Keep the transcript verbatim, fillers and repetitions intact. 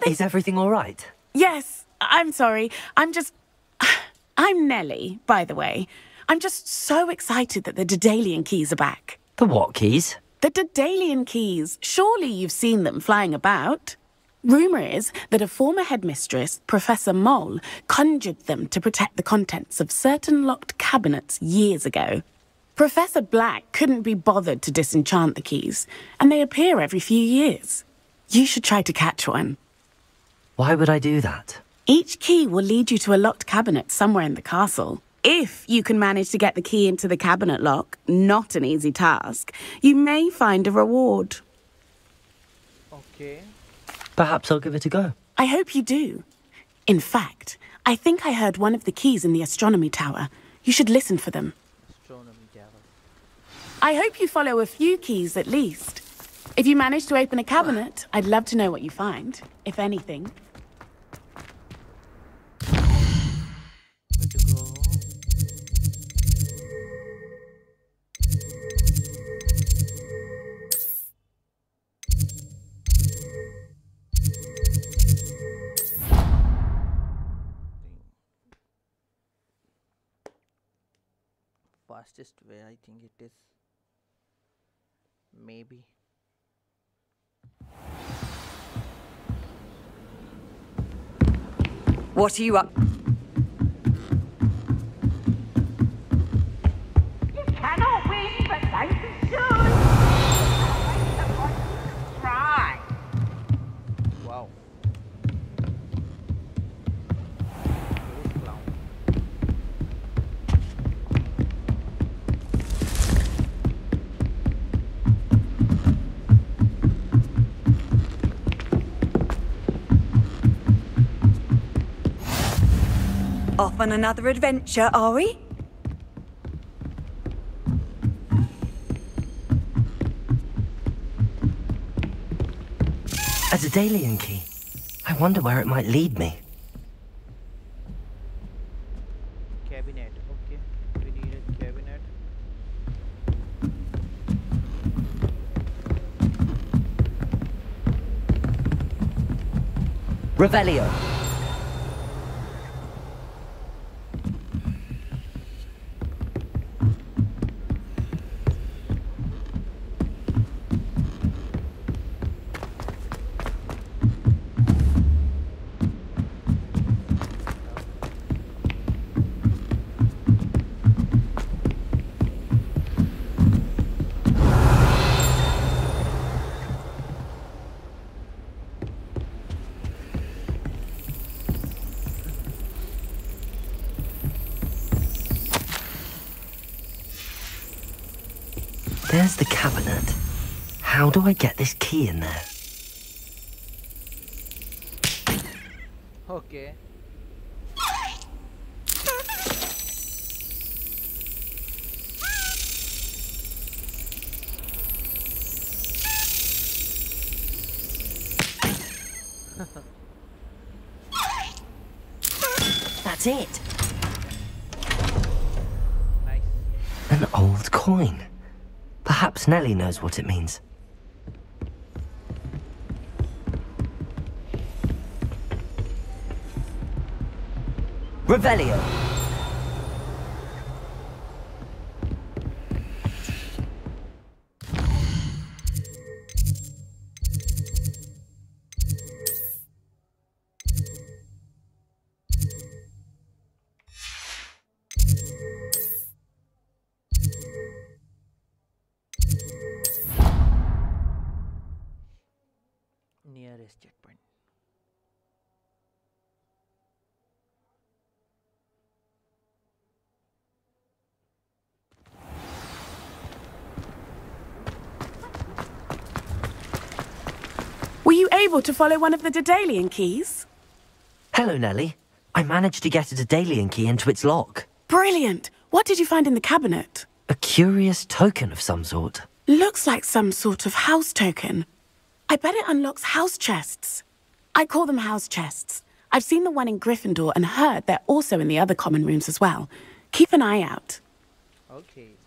they... Is everything all right? Yes, I'm sorry. I'm just... I'm Nelly, by the way. I'm just so excited that the Daedalian Keys are back. The what keys? The Daedalian Keys. Surely you've seen them flying about. Rumour is that a former headmistress, Professor Mole, conjured them to protect the contents of certain locked cabinets years ago. Professor Black couldn't be bothered to disenchant the keys, and they appear every few years. You should try to catch one. Why would I do that? Each key will lead you to a locked cabinet somewhere in the castle. If you can manage to get the key into the cabinet lock, not an easy task, you may find a reward. Okay. Perhaps I'll give it a go. I hope you do. In fact, I think I heard one of the keys in the astronomy tower. You should listen for them. Astronomy tower. I hope you follow a few keys at least. If you manage to open a cabinet, I'd love to know what you find, if anything. Fastest way, I think it is. Maybe. What are you up? You cannot win, but I can soon. Try. Wow. Off on another adventure, are we? A Daedalian key. I wonder where it might lead me. Cabinet, okay. We need a cabinet. Revelio. There's the cabinet. How do I get this key in there? Okay. That's it. Nice. An old coin. Perhaps Nelly knows what it means. Revelio. Were you able to follow one of the Daedalian keys? Hello, Nelly. I managed to get a Daedalian key into its lock. Brilliant! What did you find in the cabinet? A curious token of some sort. Looks like some sort of house token. I bet it unlocks house chests. I call them house chests. I've seen the one in Gryffindor and heard they're also in the other common rooms as well. Keep an eye out. Okay.